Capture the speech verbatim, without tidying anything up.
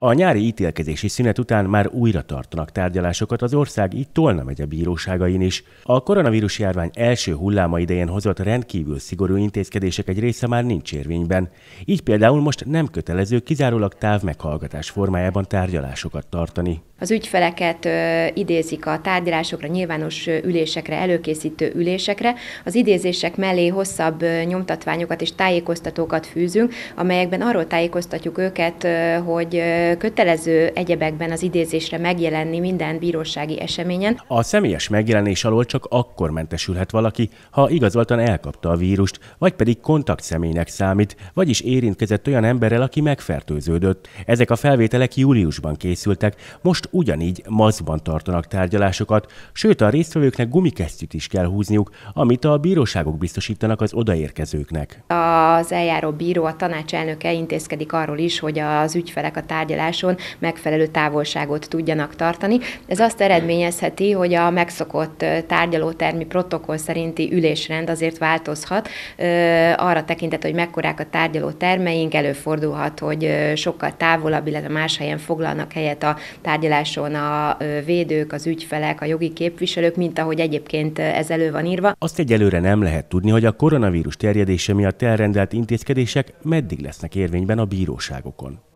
A nyári ítélkezési szünet után már újra tartanak tárgyalásokat az ország így Tolna megye bíróságain is. A koronavírus járvány első hulláma idején hozott rendkívül szigorú intézkedések egy része már nincs érvényben. Így például most nem kötelező kizárólag távmeghallgatás formájában tárgyalásokat tartani. Az ügyfeleket ö, idézik a tárgyalásokra, nyilvános ülésekre, előkészítő ülésekre. Az idézések mellé hosszabb ö, nyomtatványokat és tájékoztatókat fűzünk, amelyekben arról tájékoztatjuk őket, ö, hogy ö, kötelező egyebekben az idézésre megjelenni minden bírósági eseményen. A személyes megjelenés alól csak akkor mentesülhet valaki, ha igazoltan elkapta a vírust, vagy pedig kontaktszemélynek számít, vagyis érintkezett olyan emberrel, aki megfertőződött. Ezek a felvételek júliusban készültek, most ugyanígy maszkban tartanak tárgyalásokat, sőt a résztvevőknek gumikesztyűt is kell húzniuk, amit a bíróságok biztosítanak az odaérkezőknek. Az eljáró bíró, a tanács elnöke intézkedik arról is, hogy az ügyfelek a tárgyaláson megfelelő távolságot tudjanak tartani. Ez azt eredményezheti, hogy a megszokott tárgyalótermi protokoll szerinti ülésrend azért változhat. Arra tekintet, hogy mekkorák a tárgyalótermeink, előfordulhat, hogy sokkal távolabb, illetve más helyen foglalnak helyet a tárgyaláson a védők, az ügyfelek, a jogi képviselők, mint ahogy egyébként ez elő van írva. Azt egyelőre nem lehet tudni, hogy a koronavírus terjedése miatt elrendelt intézkedések meddig lesznek érvényben a bíróságokon.